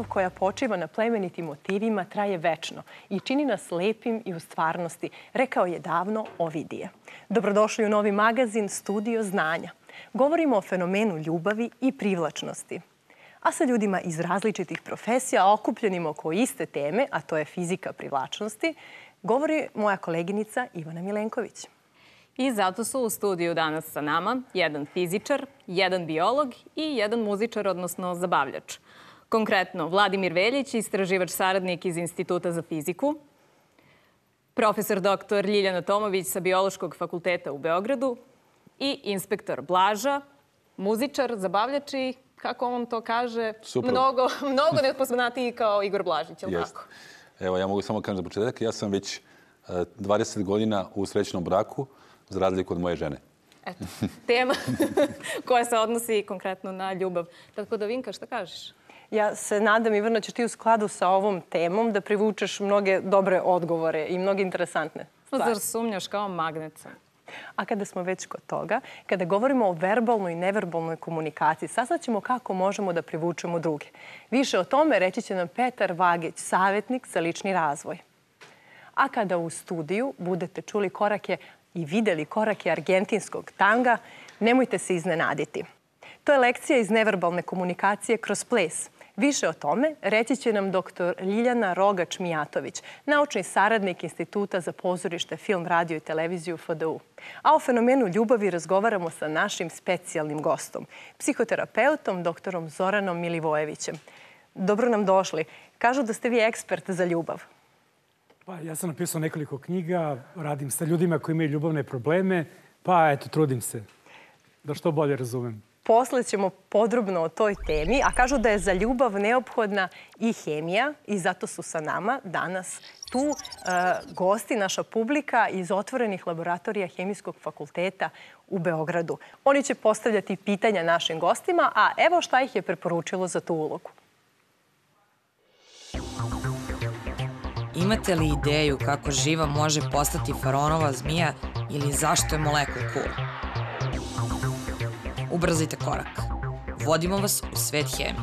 ljubav koja počiva na plemenitim motivima traje večno i čini nas lepim i u stvarnosti, rekao je davno Ovidije. Dobrodošli u novi magazin Studio Znanja. Govorimo o fenomenu ljubavi i privlačnosti. A sa ljudima iz različitih profesija, okupljenima oko iste teme, a to je fizika privlačnosti, govori moja koleginica Ivana Milenković. I zato su u studiju danas sa nama jedan fizičar, jedan biolog i jedan muzičar, odnosno zabavljač. Konkretno, Vladimir Veljić, istraživač saradnik iz Instituta za fiziku, profesor dr. Ljiljana Tomović sa Biološkog fakulteta u Beogradu i inspektor Blaža, muzičar, zabavljač i, kako on to kaže, mnogo nepoznatiji kao Igor Blažić, je li tako? Evo, ja mogu samo kažem za početak, ja sam već 20 godina u srećnom braku, za razliku od moje žene. Eto, tema koja se odnosi konkretno na ljubav. Tako da, Vinka, šta kažeš? Ja se nadam, Ivana, ćeš ti u skladu sa ovom temom da privučeš mnoge dobre odgovore i mnoge interesantne stvari. Zar sumnjaš kao magnet? A kada smo već kod toga, kada govorimo o verbalnoj i neverbalnoj komunikaciji, saznaćemo kako možemo da privučemo druge. Više o tome reći će nam Petar Vagić, savjetnik za lični razvoj. A kada u studiju budete čuli korake i videli korake argentinskog tanga, nemojte se iznenaditi. To je lekcija iz neverbalne komunikacije kroz ples. Više o tome reći će nam dr. Ljiljana Rogač-Mijatović, naučni saradnik Instituta za pozorište, film, radio i televiziju FDU. A o fenomenu ljubavi razgovaramo sa našim specijalnim gostom, psihoterapeutom dr. Zoranom Milivojevićem. Dobro nam došli. Kažu da ste vi ekspert za ljubav. Ja sam napisao nekoliko knjiga, radim sa ljudima koji imaju ljubavne probleme, pa eto, trudim se da što bolje razumem. Posle ćemo podrobno o toj temi, a kažu da je za ljubav neophodna i hemija i zato su sa nama danas tu gosti, naša publika iz otvorenih laboratorija Hemijskog fakulteta u Beogradu. Oni će postavljati pitanja našim gostima, a evo šta ih je preporučilo za tu ulogu. Imate li ideju kako živa može postati feronova zmija ili zašto je molekul cool? Ubrzajte korak. Vodimo vas u svet hemije.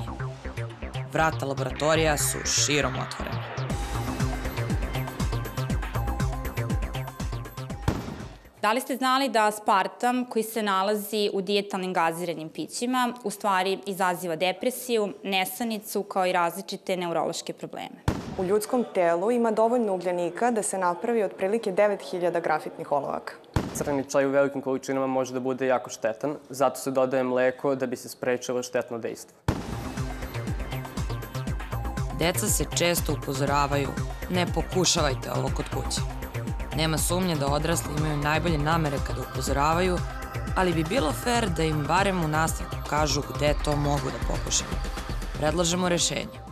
Vrata laboratorija su širom otvorena. Da li ste znali da aspartam koji se nalazi u dijetalnim gaziranim pićima u stvari izaziva depresiju, nesanicu kao i različite neurološke probleme? U ljudskom telu ima dovoljno ugljenika da se napravi otprilike 9000 grafitnih olovaka. Crni čaj u velikim količinama može da bude jako štetan, zato se dodaje mleko da bi se sprečilo štetno dejstvo. Deca se često upozoravaju, ne pokušavajte ovo kod kuće. Nema sumnje da odrasli imaju najbolje namere kada upozoravaju, ali bi bilo fair da im barem u nastavku kažu gde to mogu da pokušaju. Predlažemo rešenje.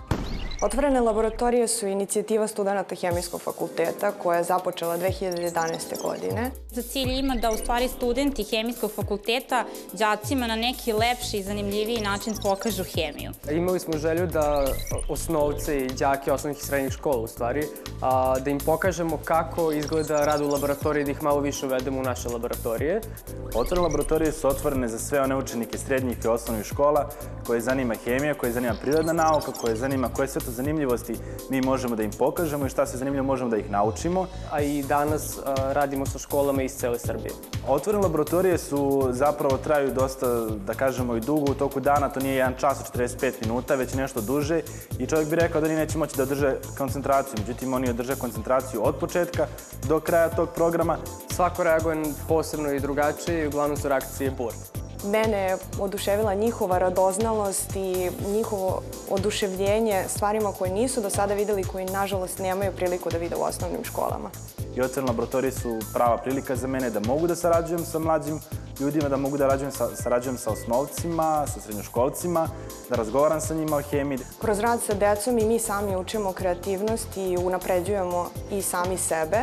Otvorene laboratorije su inicijativa studenta Hemijskog fakulteta koja je započela 2011. godine. Za cilj ima da u stvari studenti Hemijskog fakulteta đacima na neki lepši i zanimljiviji način pokažu hemiju. Imali smo želju da osnovce i đake osnovnih i srednjih škola u stvari, da im pokažemo kako izgleda rad u laboratoriji, da ih malo više uvedemo u naše laboratorije. Otvorene laboratorije su otvorene za sve one učenike srednjih i osnovnih škola koje zanima hemija, koje zanima prirodna nauka, koje zanima koje sve to zanimljivosti mi možemo da im pokažemo i šta se zanimljivo možemo da ih naučimo. A i danas radimo sa školama iz cele Srbije. Otvorene laboratorije su zapravo traju dosta, da kažemo, i dugo u toku dana. To nije 1 čas i 45 minuta, već nešto duže. I čovjek bi rekao da oni neće moći da drže koncentraciju. Međutim, oni održe koncentraciju od početka do kraja tog programa. Svako reaguje posebno i drugačije i uglavnom su reakcije burne. Mene je oduševila njihova radoznalost i njihovo oduševljenje stvarima koje nisu do sada videli i koji, nažalost, nemaju priliku da vide u osnovnim školama. I otvorene laboratorije su prava prilika za mene da mogu da sarađujem sa mlađim ljudima, da mogu da sarađujem sa osnovcima, sa srednjoškolcima, da razgovaram sa njima o hemiji. Kroz rad sa decom i mi sami učimo kreativnost i unapređujemo i sami sebe.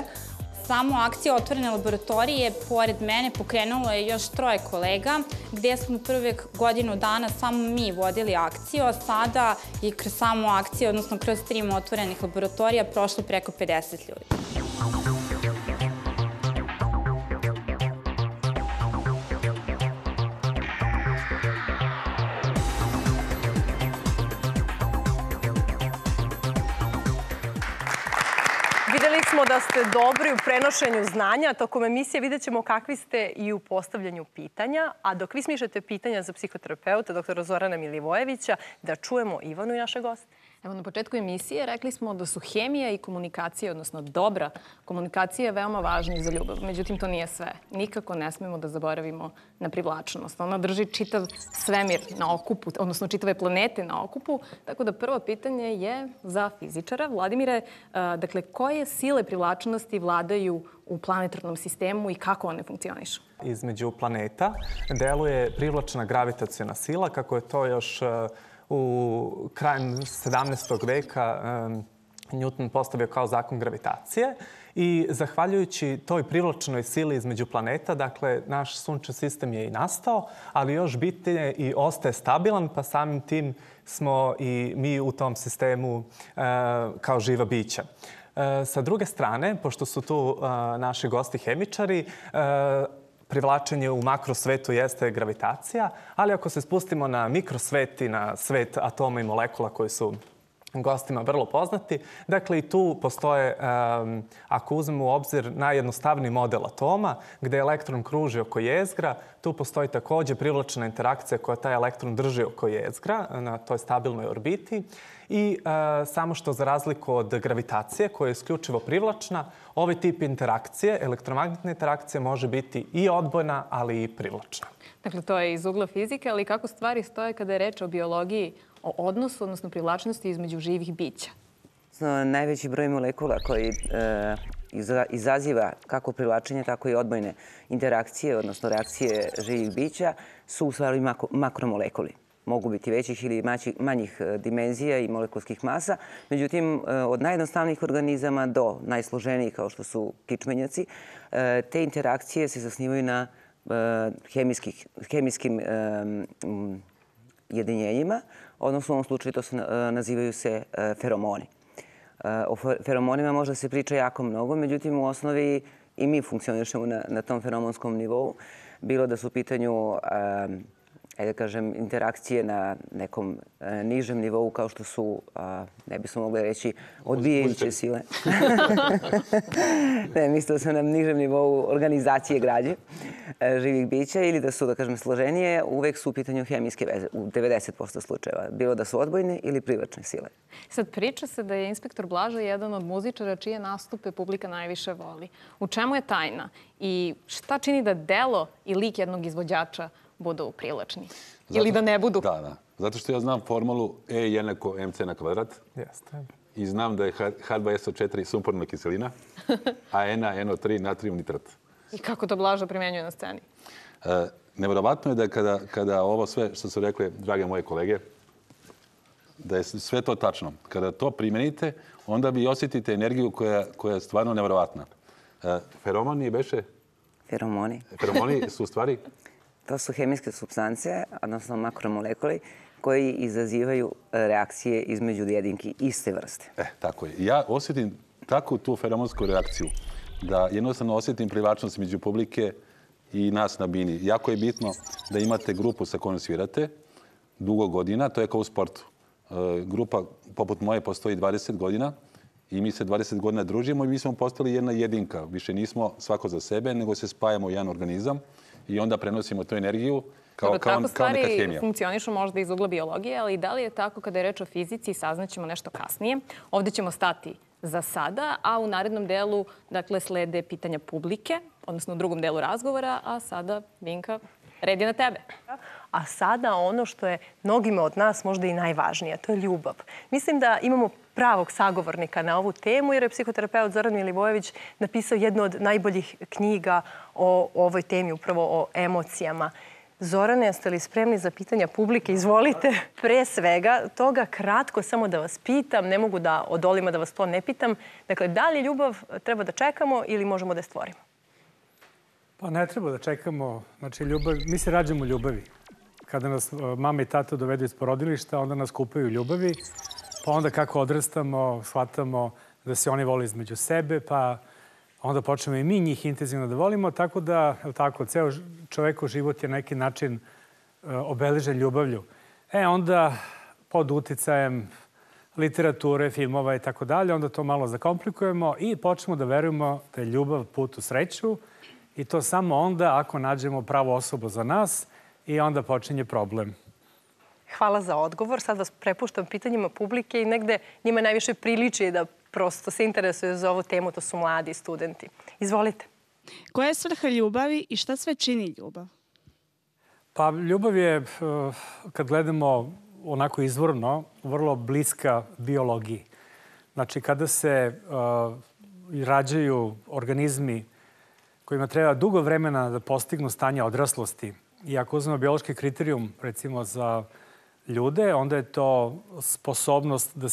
Samo akcija Otvorene laboratorije, pored mene, pokrenulo je još 3 kolega, gdje smo prve godinu dana samo mi vodili akciju, a sada je kroz samu akciju, odnosno kroz stream otvorenih laboratorija, prošlo preko 50 ljudi. smo da ste dobri u prenošenju znanja. Tokom emisije vidjet ćemo kakvi ste i u postavljanju pitanja. A dok vi smišljate pitanja za psihoterapeuta, dr. Zorana Milivojevića, da čujemo Ivanu i naše goste. Evo, na početku emisije rekli smo da su hemija i komunikacija, odnosno dobra komunikacija, veoma važna za ljubav. Međutim, to nije sve. Nikako ne smemo da zaboravimo na privlačnost. Ona drži čitav svemir na okupu, odnosno čitave planete na okupu. Tako da prvo pitanje je za fizičara. Vladimire, dakle, koje sile privlačnosti vladaju u planetarnom sistemu i kako one funkcionišu? Između planeta deluje privlačna gravitaciona sila, kako je to još u krajem 17. veka Newton postavio kao zakon gravitacije. I zahvaljujući toj privlačnoj sili između planeta, dakle, naš sunčev sistem je i nastao, ali još bitnije i ostaje stabilan, pa samim tim smo i mi u tom sistemu kao živa bića. Sa druge strane, pošto su tu naši gosti hemičari, privlačenje u makrosvetu jeste gravitacija, ali ako se spustimo na mikrosvet i na svet atoma i molekula koji su gostima vrlo poznati, dakle i tu postoje, ako uzmemo u obzir najjednostavniji model atoma, gdje elektron kruži oko jezgra, tu postoji također privlačna interakcija koja taj elektron drži oko jezgra na toj stabilnoj orbiti. I samo što za razliku od gravitacije, koja je isključivo privlačna, ovaj tip interakcije, elektromagnetna interakcija, može biti i odbojna, ali i privlačna. Dakle, to je iz ugla fizike, ali kako stvari stoje kada je reč o biologiji, o odnosu, odnosno privlačnosti između živih bića? Najveći broj molekula koji izaziva kako privlačenje, tako i odbojne interakcije, odnosno reakcije živih bića, su u stvari makromolekuli. Mogu biti većih ili manjih dimenzija i molekulskih masa. Međutim, od najjednostavnijih organizama do najsloženijih, kao što su kičmenjaci, te interakcije se zasnivaju na hemijskim jedinjenjima, odnosno u ovom slučaju to nazivaju se feromoni. O feromonima možda se priča jako mnogo, međutim u osnovi i mi funkcionišemo na tom feromonskom nivou. Bilo da su u pitanju interakcije na nekom nižem nivou, kao što su, ne bismo mogli reći, odbijajuće sile. Ne, mislila sam na nižem nivou organizacije građe živih bića ili da su, da kažem, složenije, uvek su u pitanju hemijske veze, u 90% slučajeva. Bilo da su odbojne ili privlačne sile. Sad priča se da je inspektor Blaža jedan od muzičara čije nastupe publika najviše voli. U čemu je tajna i šta čini da delo i lik jednog izvođača budu privlačni ili da ne budu? Da. Zato što ja znam formulu E=mc². I znam da je H2SO4 sumporna kiselina, a NaNO3 natrijum nitrat. I kako to Blaža primenjuje na sceni? Nevjerovatno je da kada ovo sve što su rekli, drage moje kolege, da je sve to tačno. Kada to primenite, onda vi osjetite energiju koja je stvarno nevjerovatna. Feromoni beše? Feromoni. Feromoni su u stvari... To su hemijske supstance, odnosno makromolekuli, koji izazivaju reakcije između jedinki iste vrste. Tako je. Ja osjetim takvu tu feromonsku reakciju da jednostavno osjetim privlačnost među publike i nas na bini. Jako je bitno da imate grupu sa kojom svirate dugo godina. To je kao u sportu. Grupa poput moje postoji 20 godina i mi se 20 godina družimo i mi smo postali jedna jedinka. Više nismo svako za sebe, nego se spajamo u jedan organizam i onda prenosimo tu energiju kao neka hemija. Tako stvari funkcionišu možda iz ugla biologije, ali da li je tako kada je reč o fizici, saznaćemo nešto kasnije. Ovdje ćemo stati za sada, a u narednom delu slede pitanja publike, odnosno u drugom delu razgovora, a sada, Vinka, red je na tebe. A sada ono što je mnogima od nas možda i najvažnije, to je ljubav. Mislim da imamo pravog sagovornika na ovu temu, jer je psihoterapeut Zoran Milivojević napisao jednu od najboljih knjiga o ovoj temi, upravo o emocijama. Zorane, jeste li spremni za pitanja publike? Izvolite. Pre svega toga kratko samo da vas pitam, ne mogu da odolimo da vas to ne pitam. Dakle, da li ljubav treba da čekamo ili možemo da je stvorimo? Pa ne treba da čekamo. Znači, mi se rađamo ljubavi. Kada nas mama i tata dovedu iz porodilišta, onda nas kupaju ljubavi. Pa onda kako odrastamo, shvatamo da se oni vole između sebe, pa onda počnemo i mi njih intenzivno da volimo. Tako da, ceo čovekov život je na neki način obeležen ljubavlju. Onda pod uticajem literature, filmova i tako dalje, onda to malo zakomplikujemo i počnemo da verujemo da je ljubav put u sreću i to samo onda ako nađemo pravu osobu za nas i onda počinje problem. Hvala za odgovor. Sad vas prepuštam pitanjima publike i negde njima najviše priliči da prosto se interesuju za ovu temu. To su mladi studenti. Izvolite. Koja je svrha ljubavi i šta sve čini ljubav? Pa ljubav je, kad gledamo onako izvorno, vrlo bliska biologiji. Znači, kada se rađaju organizmi kojima treba dugo vremena da postignu stanje odraslosti, i ako uzmemo biološki kriterijum, recimo, za ljude, onda je to sposobnost da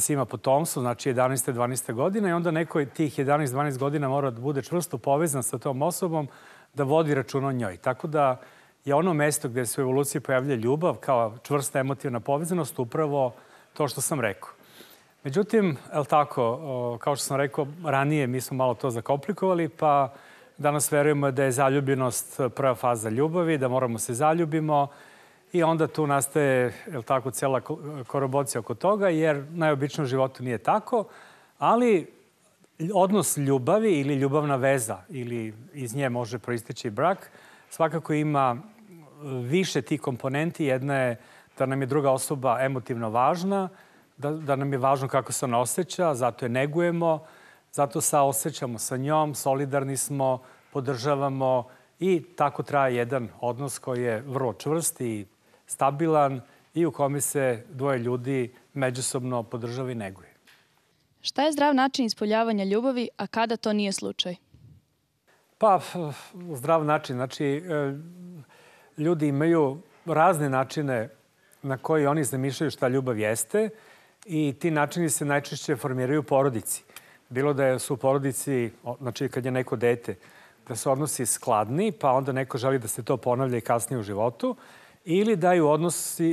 se ima potomstvo, znači 11. i 12. godina, i onda neko tih 11. i 12. godina mora da bude čvrsto povezan sa tom osobom, da vodi račun o njoj. Tako da je ono mesto gdje se u evoluciji pojavlja ljubav kao čvrsta emotivna povezanost upravo to što sam rekao. Međutim, kao što sam rekao, ranije mi smo malo to zakomplikovali, pa danas verujemo da je zaljubljenost prva faza ljubavi, da moramo se zaljubimo i onda tu nastaje cijela korobocija oko toga, jer najobično u životu nije tako, ali odnos ljubavi ili ljubavna veza ili iz nje može proisteći brak, svakako ima više tih komponenti. Jedna je da nam je druga osoba emotivno važna, da nam je važno kako se ona osjeća, zato je negujemo, zato saosećamo sa njom, solidarni smo, podržavamo i tako traje jedan odnos koji je vrlo čvrst i stabilan i u kome se dvoje ljudi međusobno podržava i neguje. Šta je zdrav način ispoljavanja ljubavi, a kada to nije slučaj? Pa, zdrav način. Znači, ljudi imaju razne načine na koji oni zamišljaju šta ljubav jeste i ti načini se najčešće formiraju u porodici. Bilo da su u porodici, znači kad je neko dete, da su odnosi skladni, pa onda neko želi da se to ponavlja i kasnije u životu, ili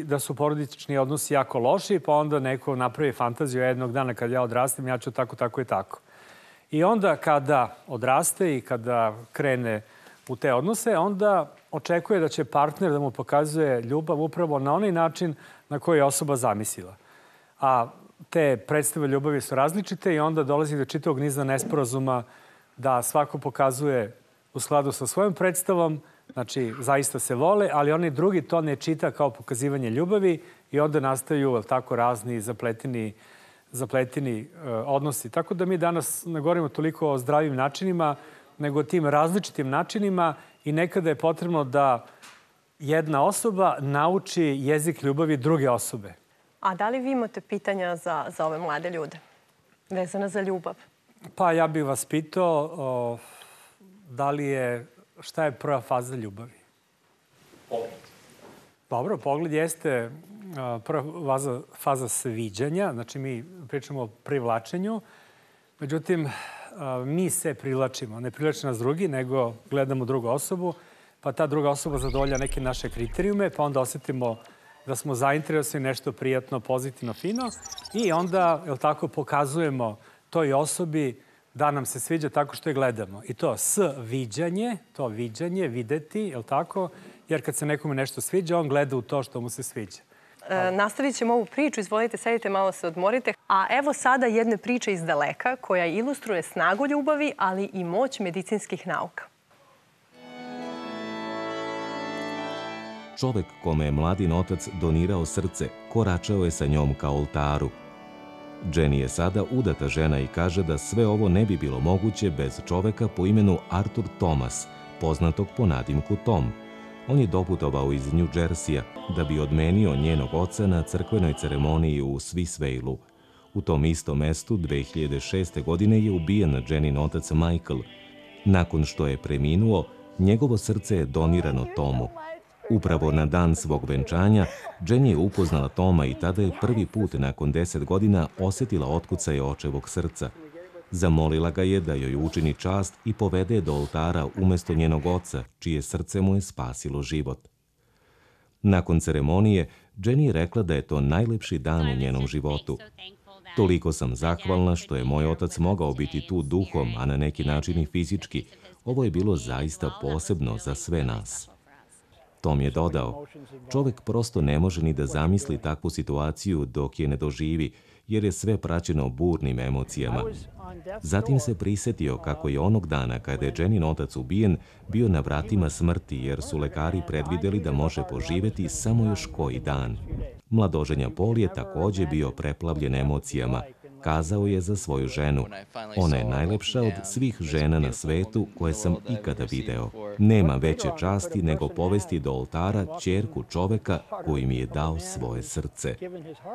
da su porodični odnosi jako loši, pa onda neko napravi fantaziju jednog dana kad ja odrastem, ja ću tako, tako i tako. I onda kada odraste i kada krene u te odnose, onda očekuje da će partner da mu pokazuje ljubav upravo na onaj način na koji je osoba zamislila. A te predstave ljubavi su različite i onda dolazi do čitavog niza nesporazuma da svako pokazuje u skladu sa svojom predstavom, znači zaista se vole, ali onaj drugi to ne čita kao pokazivanje ljubavi i onda nastaju razni zapleteni odnosi. Tako da mi danas ne govorimo toliko o zdravim načinima, nego o tim različitim načinima i nekada je potrebno da jedna osoba nauči jezik ljubavi druge osobe. A da li vi imate pitanja za ove mlade ljude vezana za ljubav? Pa ja bih vas pitao šta je prva faza ljubavi? Pogled. Dobro, pogled jeste prva faza sviđanja. Znači, mi pričamo o privlačenju. Međutim, mi se privlačimo. Ne privlači nas drugi, nego gledamo drugu osobu. Pa ta druga osoba zadovolja neke naše kriterijume, pa onda osjetimo da smo zainteresovani nešto prijatno, pozitivno, fino. I onda, pokazujemo toj osobi da nam se sviđa tako što je gledamo. I to sviđanje, to viđanje, videti, je li tako? Jer kad se nekome nešto sviđa, on gleda u to što mu se sviđa. Nastavit ćemo ovu priču. Izvolite, sedite, malo se odmorite. A evo sada jedne priče iz daleka koja ilustruje snagu ljubavi, ali i moć medicinskih nauka. Čovek kome je mladin otac donirao srce, koračao je sa njom ka oltaru. Jenny je sada udata žena i kaže da sve ovo ne bi bilo moguće bez čoveka po imenu Arthur Thomas, poznatog po nadimku Tom. On je doputovao iz New Jersey-a da bi odmenio njenog oca na crkvenoj ceremoniji u Swisvale-u. U tom istom mestu 2006. godine je ubijen Jennin otac Michael. Nakon što je preminuo, njegovo srce je donirano Tomu. Upravo na dan svog venčanja, Jenny je upoznala Toma i tada je prvi put nakon 10 godina osjetila otkucaje očevog srca. Zamolila ga je da joj učini čast i povede do oltara umjesto njenog oca, čije srce mu je spasilo život. Nakon ceremonije, Jenny je rekla da je to najlepši dan u njenom životu. Toliko sam zahvalna što je moj otac mogao biti tu duhom, a na neki način i fizički. Ovo je bilo zaista posebno za sve nas. Tom je dodao, čovjek prosto ne može ni da zamisli takvu situaciju dok je ne doživi, jer je sve praćeno burnim emocijama. Zatim se prisetio kako je onog dana kada je Jennin otac ubijen bio na vratima smrti jer su lekari predvidjeli da može poživjeti samo još koji dan. Mladoženja Paul je također bio preplavljen emocijama. Kazao je za svoju ženu. Ona je najlepša od svih žena na svetu koje sam ikada video. Nema veće časti nego povesti do oltara ćerku čoveka koji mi je dao svoje srce.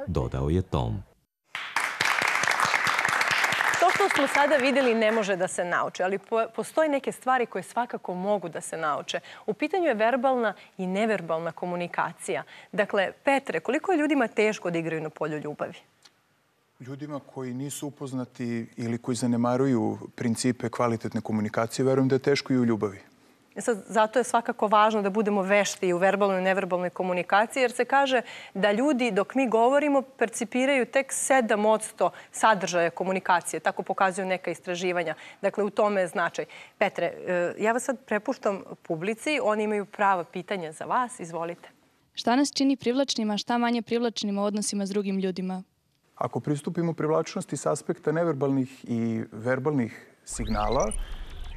Dodao je Tom. To što smo sada vidjeli ne može da se nauči, ali postoje neke stvari koje svakako mogu da se nauče. U pitanju je verbalna i neverbalna komunikacija. Dakle, Petre, koliko je ljudima teško da igraju na polju ljubavi? Ljudima koji nisu upoznati ili koji zanemaruju principe kvalitetne komunikacije, verujem da je teško i u ljubavi. Zato je svakako važno da budemo vešti u verbalnoj i neverbalnoj komunikaciji, jer se kaže da ljudi dok mi govorimo percipiraju tek 7% sadržaja komunikacije. Tako pokazuju neka istraživanja. Dakle, u tome je značaj. Petre, ja vas sad prepuštam publici. Oni imaju prava pitanja za vas. Izvolite. Šta nas čini privlačnima, šta manje privlačnima u odnosima s drugim ljudima? Ako pristupimo privlačnosti s aspekta neverbalnih i verbalnih signala,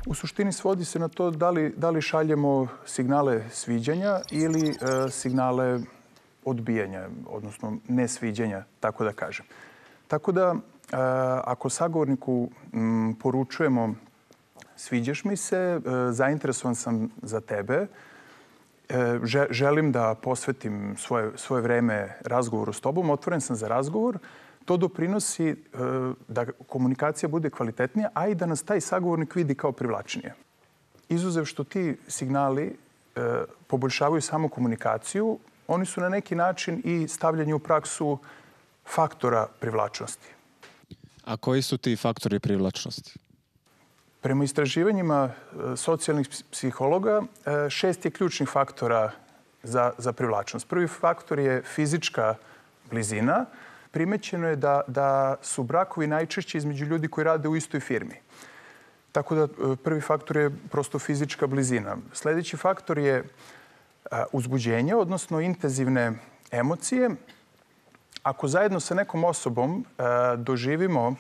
u suštini svodi se na to da li šaljemo signale sviđanja ili signale odbijanja, odnosno nesviđanja, tako da kažem. Tako da, ako sagovorniku poručujemo sviđaš mi se, zainteresovan sam za tebe, želim da posvetim svoje vreme razgovoru s tobom, otvoren sam za razgovor, to doprinosi da komunikacija bude kvalitetnija, a i da nas taj sagovornik vidi kao privlačnije. Izuzev što ti signali poboljšavaju samo komunikaciju, oni su na neki način i stavljanje u praksu faktora privlačnosti. A koji su ti faktori privlačnosti? Prema istraživanjima socijalnih psihologa, 6 je ključnih faktora za privlačnost. Prvi faktor je fizička blizina. Primećeno je da su brakovi najčešći između ljudi koji rade u istoj firmi. Tako da prvi faktor je prosto fizička blizina. Sljedeći faktor je uzbuđenje, odnosno intenzivne emocije. Ako zajedno sa nekom osobom doživimo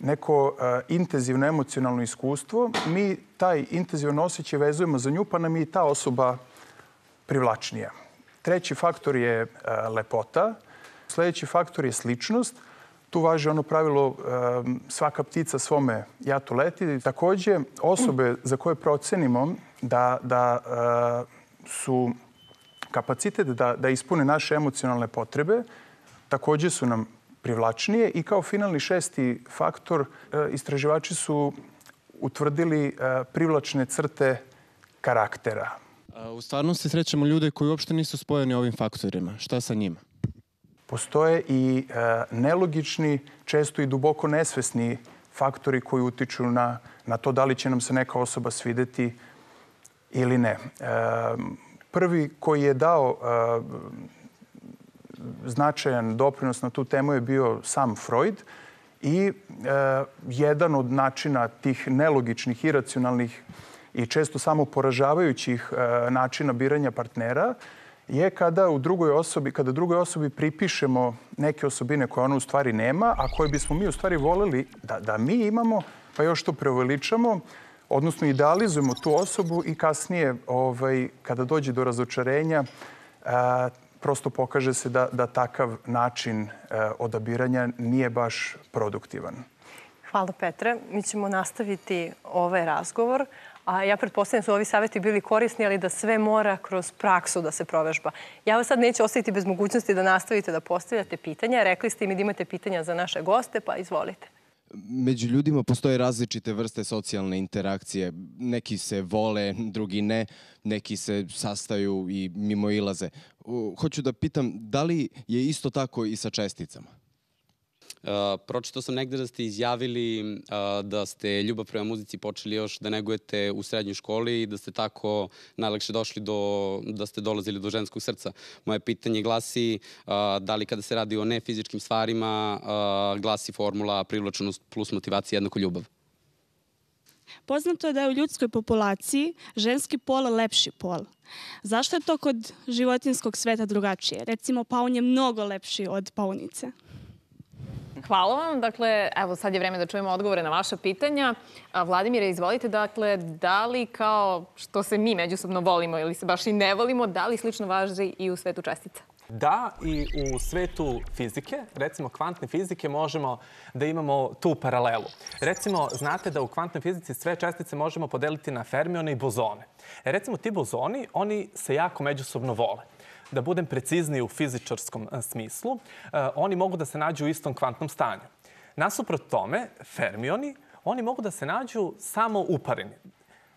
neko intenzivno emocionalno iskustvo, mi taj intenzivan osjećaj vezujemo za nju, pa nam je i ta osoba privlačnija. Treći faktor je lepota. Sljedeći faktor je sličnost. Tu važi ono pravilo svaka ptica svome jatu leti. Također, osobe za koje procenimo da su kapacitet da ispune naše emocionalne potrebe, također su nam privlačnije. I kao finalni 6. faktor, istraživači su utvrdili privlačne crte karaktera. U stvarnosti srećemo ljude koji uopšte nisu spojeni ovim faktorima. Šta sa njima? Postoje i nelogični, često i duboko nesvesni faktori koji utiču na to da li će nam se neka osoba svidjeti ili ne. Prvi koji je dao značajan doprinos na tu temu je bio sam Freud i jedan od načina tih nelogičnih, iracionalnih i često samo poražavajućih načina biranja partnera je kada drugoj osobi pripišemo neke osobine koje ona u stvari nema, a koje bismo mi u stvari voljeli da mi imamo, pa još to preuveličamo, odnosno idealizujemo tu osobu i kasnije, kada dođe do razočarenja, prosto pokaže se da takav način odabiranja nije baš produktivan. Hvala, Petre. Mi ćemo nastaviti ovaj razgovor. Ja pretpostavljam da su ovi savjeti bili korisni, ali da sve mora kroz praksu da se provežba. Ja vas sad neću ostaviti bez mogućnosti da nastavite da postavljate pitanja. Rekli ste mi da imate pitanja za naše goste, pa izvolite. Među ljudima postoje različite vrste socijalne interakcije. Neki se vole, drugi ne. Neki se sastaju i mimoilaze. Hoću da pitam, da li je isto tako i sa česticama? Pročitao sam negdje da ste izjavili da ste ljubav prema muzici počeli još da negujete u srednjoj školi i da ste tako najlakše dolazili do ženskog srca. Moje pitanje glasi da li kada se radi o nefizičkim stvarima glasi formula privlačenost plus motivacija jednako ljubav? Poznato je da je u ljudskoj populaciji ženski pol lepši pol. Zašto je to kod životinjskog sveta drugačije? Recimo, paun je mnogo lepši od paunice. Hvala vam. Dakle, evo sad je vreme da čujemo odgovore na vaša pitanja. Vladimire, izvolite, dakle, da li kao što se mi međusobno volimo ili se baš i ne volimo, da li slično važi i u svetu čestica? Da, i u svetu fizike, recimo kvantne fizike, možemo da imamo tu paralelu. Recimo, znate da u kvantnoj fizici sve čestice možemo podeliti na fermione i bozone. Recimo, ti bozoni, oni se jako međusobno vole. Da budem precizniji u fizičarskom smislu, oni mogu da se nađu u istom kvantnom stanju. Nasuprot tome, fermioni, oni mogu da se nađu samo upareni.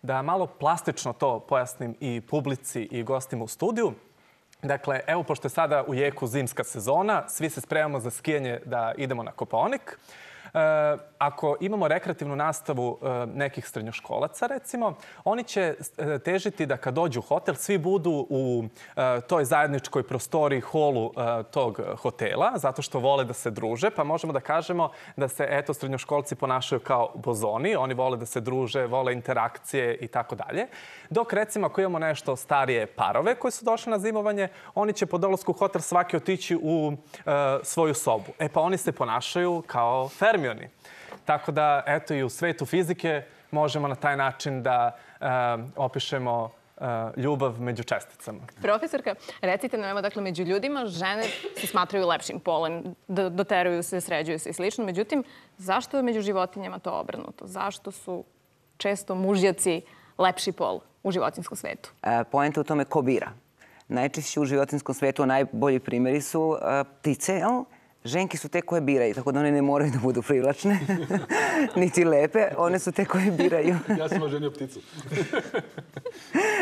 Da malo plastično to pojasnim i publici i gostima u studiju. Dakle, evo, pošto je sada u jeku zimska sezona, svi se spremamo za skijanje da idemo na Kopaonik. Ako imamo rekreativnu nastavu nekih srednjoškolaca, recimo, oni će težiti da kad dođu u hotel, svi budu u toj zajedničkoj prostoriji, holu tog hotela, zato što vole da se druže, pa možemo da kažemo da se, eto, srednjoškolci ponašaju kao bozoni, oni vole da se druže, vole interakcije i tako dalje. Dok, recimo, ako imamo nešto starije parove koji su došli na zimovanje, oni će po dolasku u hotel svaki otići u svoju sobu. E pa oni se ponašaju kao fermioni. Tako da, eto, i u svetu fizike možemo na taj način da opišemo ljubav među česticama. Profesorka, recite nam, dakle, među ljudima žene se smatraju lepšim polem, doteruju se, sređuju se i slično. Međutim, zašto je među životinjama to obrnuto? Zašto su često mužjaci lepši pol u životinskom svetu? Poenta u tome ko bira. Najčešće u životinskom svetu najbolji primjeri su ptice, jel? Ženke su te koje biraju, tako da one ne moraju da budu privlačne, niti lepe. One su te koje biraju. Ja sam oženio pticu.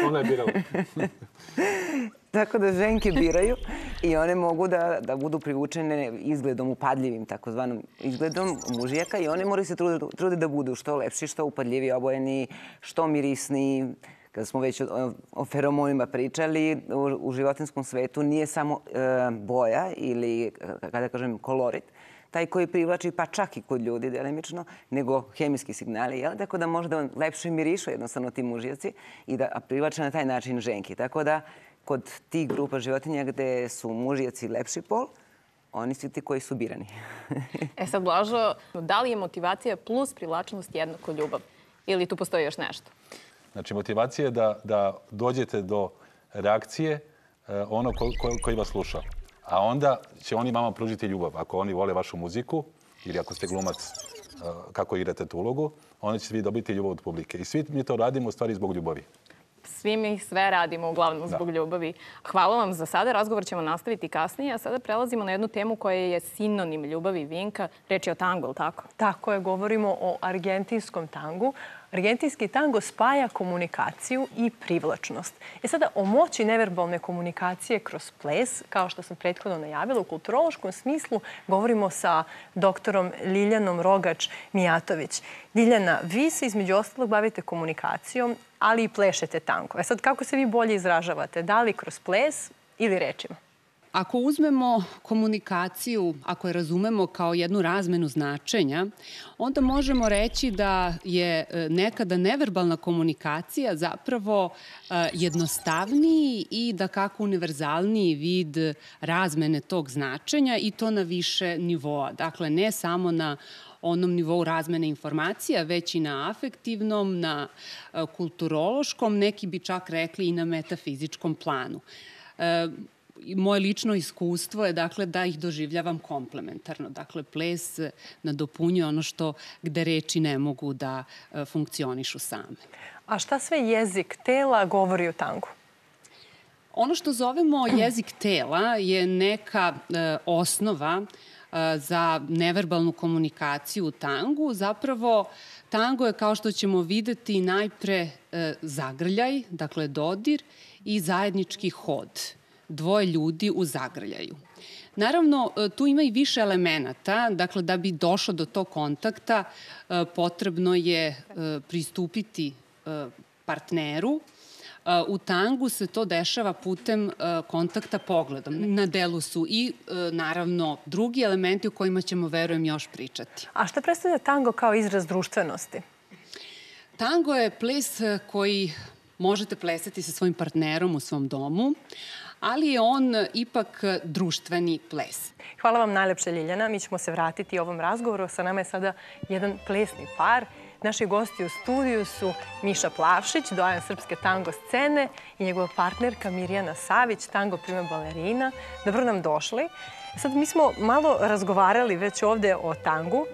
Ona je birala. Tako da ženke biraju i one mogu da budu privučene izgledom, upadljivim, takozvanom izgledom mužijaka. I one moraju se truditi da budu što lepši, što upadljiviji, obojeni, što mirisniji. Kada smo već o feromonima pričali, u životinskom svetu nije samo boja ili, kada kažem, kolorit, taj koji privlači, pa čak i kod ljudi delimično, nego hemijski signali. Tako da možda lepše mirišu jednostavno ti mužjaci i da privlače na taj način ženki. Tako da kod tih grupa životinja gde su mužjaci lepši pol, oni su ti koji su birani. E sad, Blažo, da li je motivacija plus privlačnost jednako ljubav? Ili tu postoji još nešto? Znači, motivacija je da dođete do reakcije ono koji vas sluša. A onda će oni vama pružiti ljubav. Ako oni vole vašu muziku ili ako ste glumac kako igrate tu ulogu, onda ćete vi dobiti ljubav od publike. I svi mi to radimo u stvari zbog ljubavi. Svi mi sve radimo uglavnom zbog ljubavi. Hvala vam za sada. Razgovor ćemo nastaviti kasnije. A sada prelazimo na jednu temu koja je sinonim ljubavi vinka. Reč je o tangu, ili tako? Tako je. Govorimo o argentinskom tangu. Argentinski tango spaja komunikaciju i privlačnost. E sada, o moći neverbalne komunikacije kroz ples, kao što sam prethodno najavila, u kulturološkom smislu govorimo sa doktorom Ljiljanom Rogač-Mijatović. Ljiljana, vi se između ostalog bavite komunikacijom, ali i plešete tango. E sad, kako se vi bolje izražavate? Da li kroz ples ili rečima? Ako uzmemo komunikaciju, ako je razumemo kao jednu razmenu značenja, onda možemo reći da je nekada neverbalna komunikacija zapravo jednostavniji i da kako univerzalniji vid razmene tog značenja i to na više nivoa. Dakle, ne samo na onom nivou razmene informacija, već i na afektivnom, na kulturološkom, neki bi čak rekli i na metafizičkom planu. Moje lično iskustvo je, dakle, da ih doživljavam komplementarno. Dakle, ples nadopunjuje ono što gde reči ne mogu da funkcionišu same. A šta sve jezik tela govori o tangu? Ono što zovemo jezik tela je neka osnova za neverbalnu komunikaciju u tangu. Zapravo, tango je, kao što ćemo videti, najpre zagrljaj, dakle dodir, i zajednički hod. Dvoje ljudi u zagrljaju. Naravno, tu ima i više elemenata. Dakle, da bi došlo do tog kontakta, potrebno je pristupiti partneru. U tangu se to dešava putem kontakta pogledom. Na delu su i, naravno, drugi elementi o kojima ćemo, verujem, još pričati. A šta predstavlja tango kao izraz društvenosti? Tango je ples koji možete plesati sa svojim partnerom u svom domu, ali je on ipak društveni ples. Hvala vam najlepše, Ljiljana. Mi ćemo se vratiti ovom razgovoru. Sa nama je sada jedan plesni par. Naši gosti u studiju su Miša Plavšić, doajan srpske tango scene, i njegova partnerka Mirjana Savić, tango prima balerina. Dobro nam došli. Sad, mi smo malo razgovarali već ovde o tangu.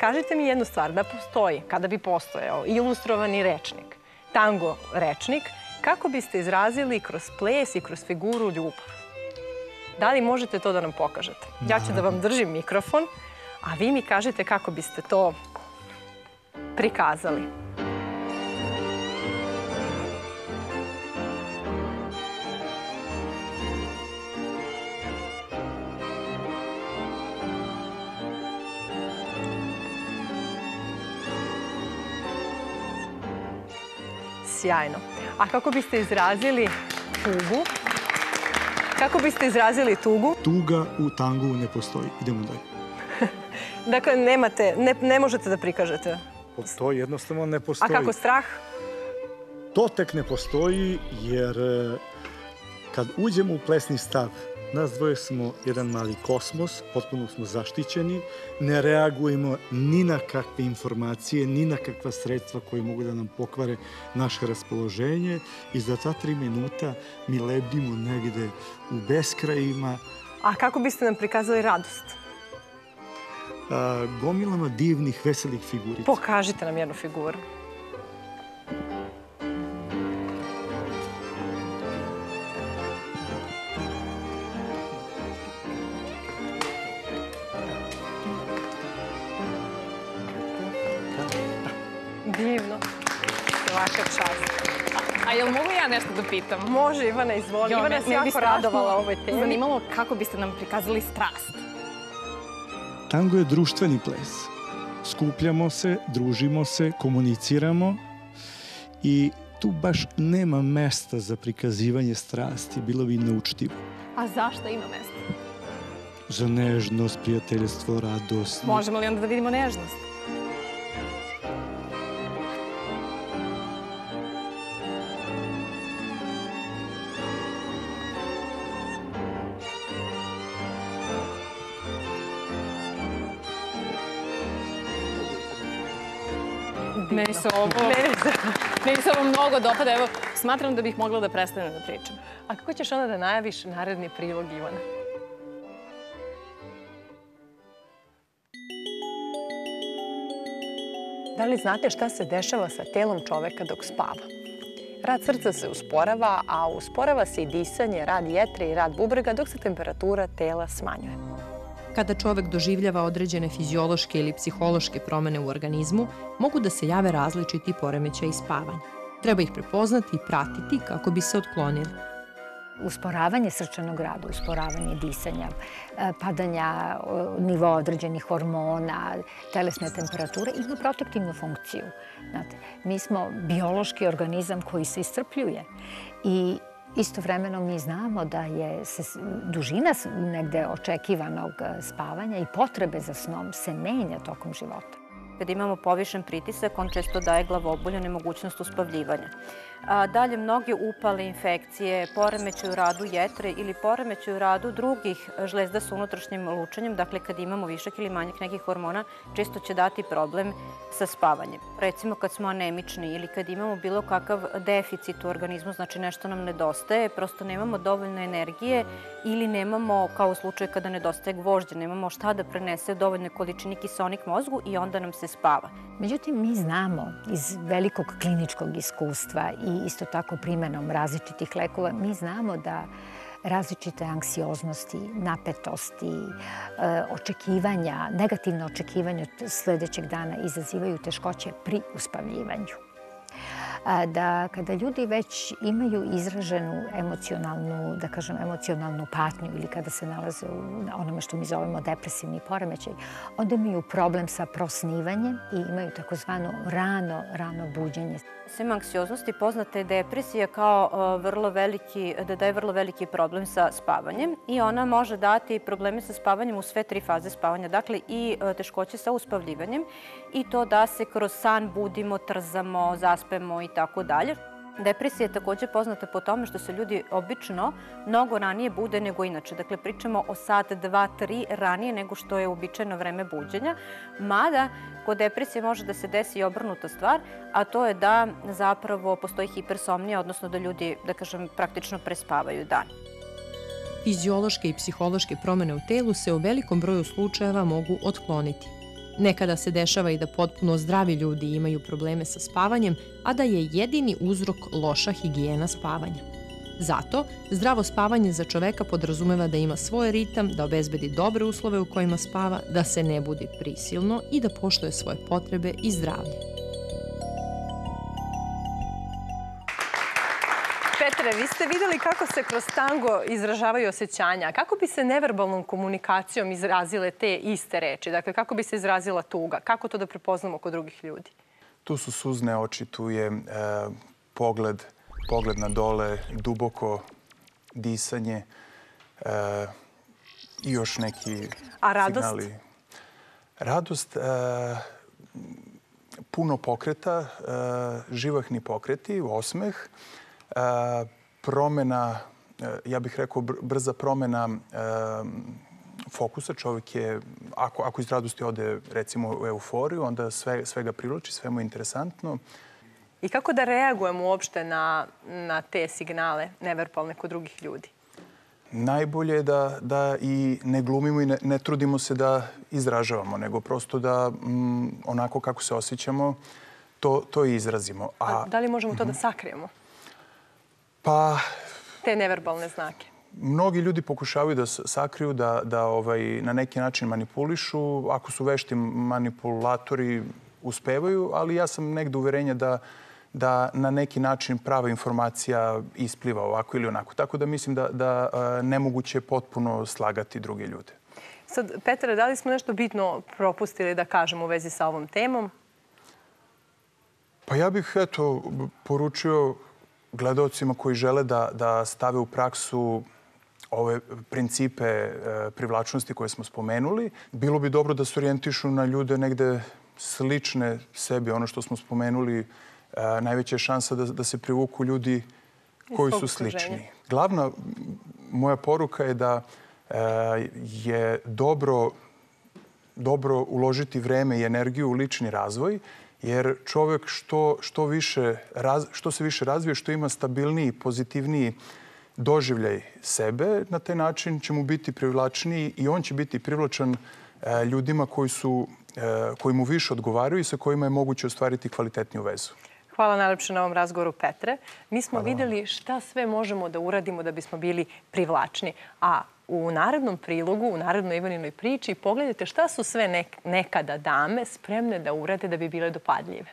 Kažite mi jednu stvar, da postoji, kada bi postojao ilustrovani rečnik, tango rečnik, kako biste izrazili kroz ples i kroz figuru ljubav? Da li možete to da nam pokažete? Ja ću da vam držim mikrofon, a vi mi kažete kako biste to prikazali. Sjajno. A kako biste izrazili tugu? Kako biste izrazili tugu? Tuga u tangu ne postoji. Idemo dalje. Dakle, ne možete da prikažete. To jednostavno ne postoji. A kako strah? To tek ne postoji, jer kad uđemo u plesni stav, nas dvoje smo jedan mali kosmos, potpuno smo zaštićeni, ne reagujemo ni na kakve informacije, ni na kakva sredstva koje mogu da nam pokvare naše raspoloženje, i za ta 3 minuta mi lebdimo negde u beskrajima. A kako biste nam prikazali radost? Gomilama divnih, veselih figurica. Pokažite nam jednu figuru. Divno. Svaka čast. A jel mogu ja nešto da pitam? Može, Ivana, izvoli. Ivana se jako radovala ovoj temi. Zanimalo kako biste nam prikazali strast. Tango je društveni ples. Skupljamo se, družimo se, komuniciramo, i tu baš nema mesta za prikazivanje strasti, bilo bi neučtivo. A zašto ima mesta? Za nežnost, prijateljstvo, radost. Možemo li onda da vidimo nežnost? Meni se ovo mnogo dopada. Evo, smatram da bih mogla da prestanem da pričam. A kako ćeš onda da najaviš naredni prilog, Ivana? Da li znate šta se dešava sa telom čoveka dok spava? Rad srca se usporava, a usporava se i disanje, rad jetre i rad bubrega, dok se temperatura tela smanjuje. Kada čovek doživljava određene fiziološke ili psihološke promene u organizmu, mogu da se jave različiti poremećaji spavanja. Treba ih prepoznati i pratiti kako bi se otklonili. Usporavanje srčanog rada, usporavanje disanja, padanja nivoa određenih hormona, telesne temperature, ima protektivnu funkciju. Znate, mi smo biološki organizam koji se iscrpljuje, i istovremeno mi znamo da je dužina negde očekivanog spavanja i potrebe za snom se menja tokom života. Kada imamo povišen pritisak, on često daje glavobolju, nemogućnost uspavljivanja. Dalje, mnoge upale, infekcije, poremećaj u radu jetre ili poremećaj u radu drugih žlezda sa unutrašnjim lučenjem, dakle kad imamo višak ili manjak nekih hormona, često će dati problem sa spavanjem. Recimo kad smo anemični ili kad imamo bilo kakav deficit u organizmu, znači nešto nam nedostaje, prosto nemamo dovoljno energije, ili nemamo, kao u slučaju kada nedostaje gvožđe, nemamo šta da prenese u dovoljnoj količini kiseonik mozgu, i onda nam se spava. Međutim, mi znamo iz velikog kliničkog iskustva i isto tako primenom različitih lekova, mi znamo da različite anksioznosti, napetosti, očekivanja, negativno očekivanje od sljedećeg dana izazivaju teškoće pri uspavljivanju. da kada ljudi već imaju izraženu emocionalnu, da kažem, emocionalnu patnju ili kada se nalaze u onome što mi zovemo depresivni poremećaj, onda imaju problem sa prosnivanjem i imaju takozvano rano buđenje. Sem anksioznosti poznata je depresija kao vrlo veliki problem sa spavanjem i ona može dati probleme sa spavanjem u sve tri faze spavanja, dakle i teškoće sa uspavljivanjem i to da se kroz san budimo, trzamo, zaspemo i tako dalje. Depresija je također poznata po tome što se ljudi obično mnogo ranije bude nego inače. Dakle, pričamo o sat, dva, tri ranije nego što je uobičajeno vreme buđenja. Mada, kod depresije može da se desi i obrnuta stvar, a to je da zapravo postoji hipersomnija, odnosno da ljudi, da kažem, praktično prespavaju dan. Fiziološke i psihološke promene u telu se u velikom broju slučajeva mogu otkloniti. Nekada se dešava i da potpuno zdravi ljudi imaju probleme sa spavanjem, a da je jedini uzrok loša higijena spavanja. Zato, zdravo spavanje za čoveka podrazumeva da ima svoj ritam, da obezbedi dobre uslove u kojima spava, da se ne budi prisilno i da poštuje svoje potrebe i zdravlje. Petre, vi ste videli kako se kroz tango izražavaju osjećanja. Kako bi se neverbalnom komunikacijom izrazile te iste reči? Dakle, kako bi se izrazila tuga? Kako to da prepoznamo kod drugih ljudi? Tu su suzne oči, tu je pogled na dole, duboko disanje i još neki signali. A radost? Radost, puno pokreta, živahni pokreti, osmeh. Promena, ja bih rekao, brza promena fokusa. Čovjek je, ako iz radosti ode recimo u euforiju, onda sve ga privlači, sve mu je interesantno. I kako da reagujemo uopšte na te signale neverbalne kod drugih ljudi? Najbolje je da i ne glumimo i ne trudimo se da izražavamo, nego prosto da onako kako se osjećamo, to i izrazimo. A da li možemo to da sakrijemo? Pa... te neverbalne znake. Mnogi ljudi pokušavaju da sakriju, da na neki način manipulišu. Ako su vešti manipulatori, uspevaju, ali ja sam negde uverenja da na neki način prava informacija ispliva ovako ili onako. Tako da mislim da nemoguće je potpuno slagati druge ljude. Sad, Petre, da li smo nešto bitno propustili da kažemo u vezi sa ovom temom? Pa ja bih, eto, poručio gledaocima koji žele da stave u praksu ove principe privlačnosti koje smo spomenuli. Bilo bi dobro da se orijentišu na ljude negde slične sebi. Ono što smo spomenuli, najveća je šansa da se privuku ljudi koji su slični. Glavna moja poruka je da je dobro uložiti vreme i energiju u lični razvoj, jer čovjek što se više razvije, što ima stabilniji, pozitivniji doživljaj sebe, na taj način će mu biti privlačniji i on će biti privlačan ljudima koji mu više odgovaraju i sa kojima je moguće ostvariti kvalitetniju vezu. Hvala najlepše na ovom razgovoru, Petre. Mi smo vidjeli šta sve možemo da uradimo da bismo bili privlačni. A u narednom prilogu, u narednoj Ivaninoj priči, pogledajte šta su sve nekada dame spremne da urade da bi bile dopadljive.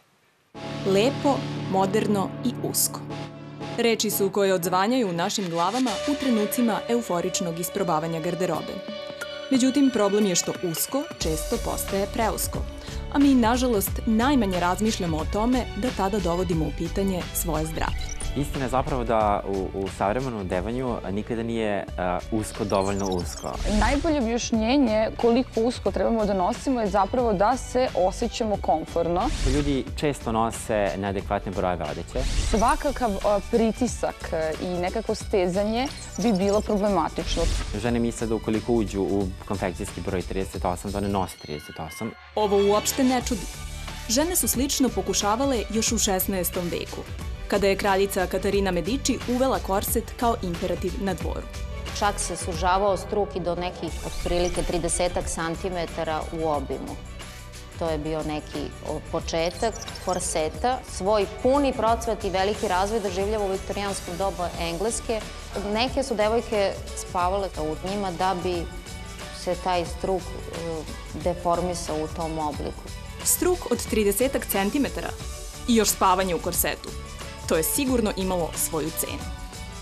Lepo, moderno i usko. Reči su koje odzvanjaju u našim glavama u trenucima euforičnog isprobavanja garderobe. Međutim, problem je što usko često postaje preusko, a mi, nažalost, najmanje razmišljamo o tome da tada dovodimo u pitanje svoje zdravlje. Istina je zapravo da u savremenom odevanju nikada nije usko dovoljno usko. Najbolje objašnjenje koliko usko trebamo da nosimo je zapravo da se osjećamo komforno. Ljudi često nose neadekvatne brojeve odeće. Svakakav pritisak i nekako stezanje bi bilo problematično. Žene misle da ukoliko uđu u konfekcijski broj 38, da one nose 38. Ovo uopšte ne čudi. Žene su slično pokušavale još u 16. veku, kada je kraljica Katarina Medici uvela korset kao imperativ na dvoru. Čak se sužavao struk i do nekih otprilike 30-ak santimetara u obimu. To je bio neki početak korseta. Svoj puni procvat i veliki razvoj doživljava u viktorijanskom dobu Engleske. Neke su devojke spavale u njima da bi se taj struk deformisao u tom obliku. Struk od 30-ak centimetara i još spavanje u korsetu. to je sigurno imalo svoju cenu.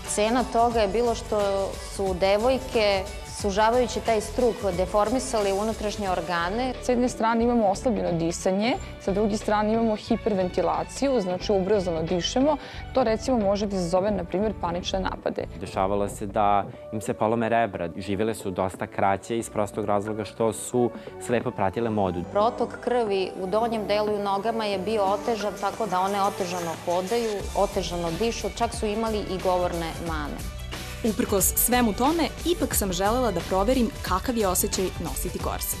Cena toga je bilo što su devojke, sužavajući taj struk, deformisali unutrašnje organe. S jedne strane imamo oslabljeno disanje, sa druge strane imamo hiperventilaciju, znači ubrzano dišemo. To recimo može da izazove, na primjer, panične napade. Dešavalo se da im se polome rebra. Živele su dosta kraće iz prostog razloga što su slepo pratile modu. Protok krvi u donjem delu i nogama je bio otežan, tako da one otežano hodaju, otežano dišu, čak su imali i govorne mane. Uprkos svemu tome, ipak sam želela da proverim kakav je osjećaj nositi korset.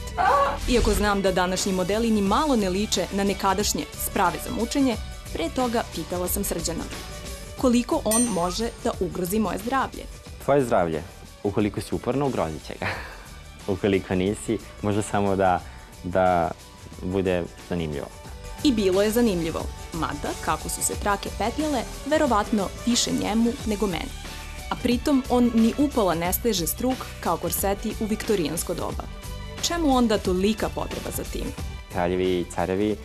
Iako znam da današnji modeli ni malo ne liče na nekadašnje sprave za mučenje, pre toga pitala sam Srđana koliko on može da ugrozi moje zdravlje. Tvoje zdravlje, ukoliko si uporno, ugrozit će ga. Ukoliko nisi, može samo da bude zanimljivo. I bilo je zanimljivo, mada kako su se trake petljale, verovatno više njemu nego meni. A pritom on ni upala ne steže struk kao korseti u viktorijansko doba. Čemu onda tolika potreba za tim? Kraljevi i carevi,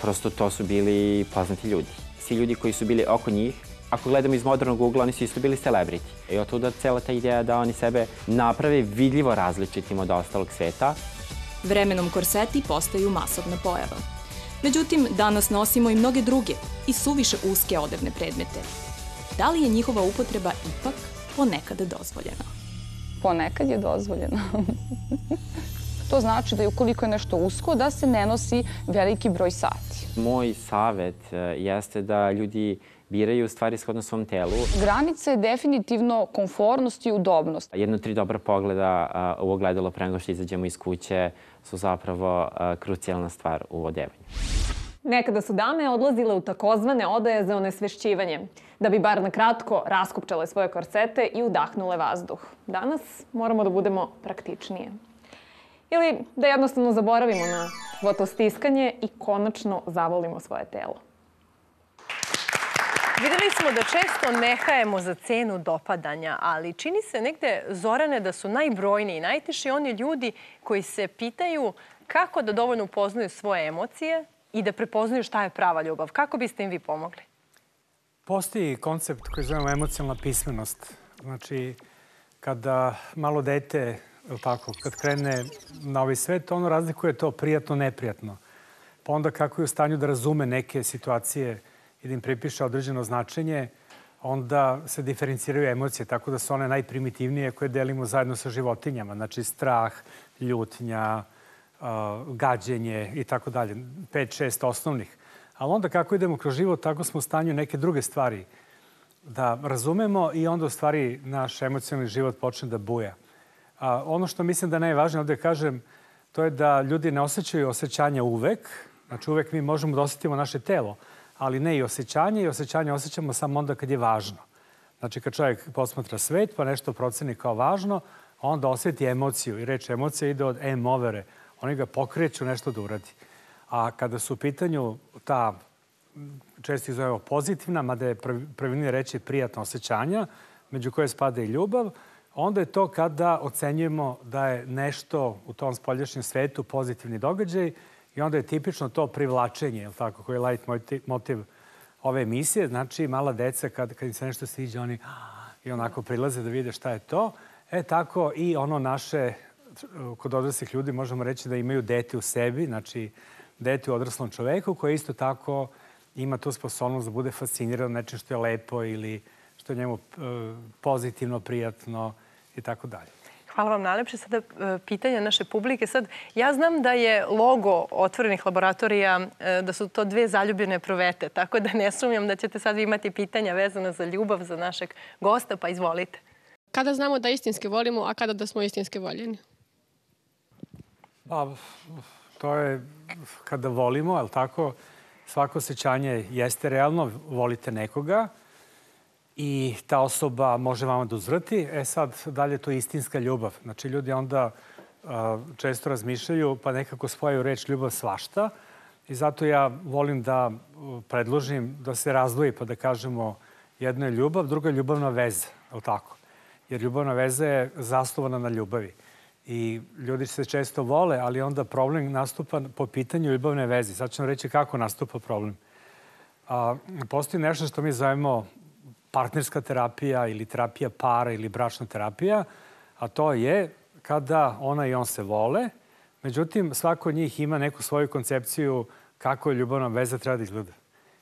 prosto to su bili poznati ljudi. Svi ljudi koji su bili oko njih, ako gledamo iz modernog ugla, oni su isto bili celebriti. I otuda cela ta ideja da oni sebe naprave vidljivo različitim od ostalog sveta. Vremenom korseti postaju masovna pojava. Međutim, danas nosimo i mnoge druge i suviše uske odevne predmete. Da li je njihova upotreba ipak ponekad dozvoljena? Ponekad je dozvoljena. To znači da ukoliko je nešto usko, da se ne nosi veliki broj sati. Moj savjet jeste da ljudi biraju stvari shodno svom telu. Granica je definitivno komfornost i udobnost. Jedno tri dobra pogleda u ogledalo pre nego što izađemo iz kuće su zapravo krucijalna stvar u odevanju. Nekada su dame odlazile u takozvane odaje za onesvešćivanje, da bi bar na kratko raskopčale svoje korsete i udahnule vazduh. Danas moramo da budemo praktičnije. Ili da jednostavno zaboravimo na fotostiskanje i konačno zavolimo svoje telo. Videli smo da često ne hajemo za cenu dopadanja, ali čini se negde, Zorane, da su najbrojniji i najteži oni ljudi koji se pitaju kako da dovoljno upoznaju svoje emocije i da prepoznaju šta je prava ljubav. Kako biste im vi pomogli? Postoji koncept koji zovemo emocionalna pismenost. Znači, kada malo dete, kad krene na ovaj svet, ono razlikuje to prijatno, neprijatno. Pa onda kako je u stanju da razume neke situacije i da im pripiše određeno značenje, onda se diferenciraju emocije, tako da su one najprimitivnije koje delimo zajedno sa životinjama. Znači, strah, ljutnja, gađenje i tako dalje. 5-6 osnovnih. Ali onda kako idemo kroz život, tako smo u stanju neke druge stvari da razumemo i onda u stvari naš emocionalni život počne da buja. Ono što mislim da je najvažnije ovdje kažem, to je da ljudi ne osjećaju osjećanja uvek. Znači uvek mi možemo da osjetimo naše telo, ali ne i osjećanje. I osjećanje osjećamo samo onda kad je važno. Znači kad čovjek posmatra svet pa nešto proceni kao važno, onda osjeti emociju. I reč emocija ide od emovere. Oni ga pokreću nešto da uradi. A kada su u pitanju ta, često ih zovemo pozitivna, mada je pravilnije reći prijatna osjećanja, među koje spada i ljubav, onda je to kada ocenjujemo da je nešto u tom spoljašnjem svetu pozitivni događaj i onda je tipično to privlačenje, koji je leitmotiv ove emisije. Znači, mala deca, kad im se nešto sviđa, oni i onako prilaze da vide šta je to. E tako i ono naše, kod odraslih ljudi možemo reći da imaju dete u sebi, znači dete u odraslom čoveku koji isto tako ima tu sposobnost da bude fasciniran nečim što je lepo ili što je njemu pozitivno, prijatno i tako dalje. Hvala vam najlepše. Sada pitanja naše publike. Sad, ja znam da je logo Otvorenih laboratorija, da su to dve zaljubljene provete, tako da ne sumnjam da ćete sad imati pitanja vezana za ljubav za našeg gosta, pa izvolite. Kada znamo da istinski volimo, a kada da smo istinski voljeni? To je kada volimo, ali tako svako osjećanje jeste realno, volite nekoga i ta osoba može vama da uzvrati. E sad, dalje to je istinska ljubav. Znači, ljudi onda često razmišljaju pa nekako spojaju reč ljubav svašta i zato ja volim da predložim da se razdvoji pa da kažemo jedno je ljubav, drugo je ljubavna veza, ali tako. Jer ljubavna veza je zasnovana na ljubavi. I ljudi se često vole, ali onda problem nastupa po pitanju ljubavne veze. Sad ćemo reći kako nastupa problem. Postoji nešto što mi zovemo partnerska terapija ili terapija para ili bračna terapija, a to je kada ona i on se vole. Međutim, svako od njih ima neku svoju koncepciju kako ljubavna veza treba da izgleda.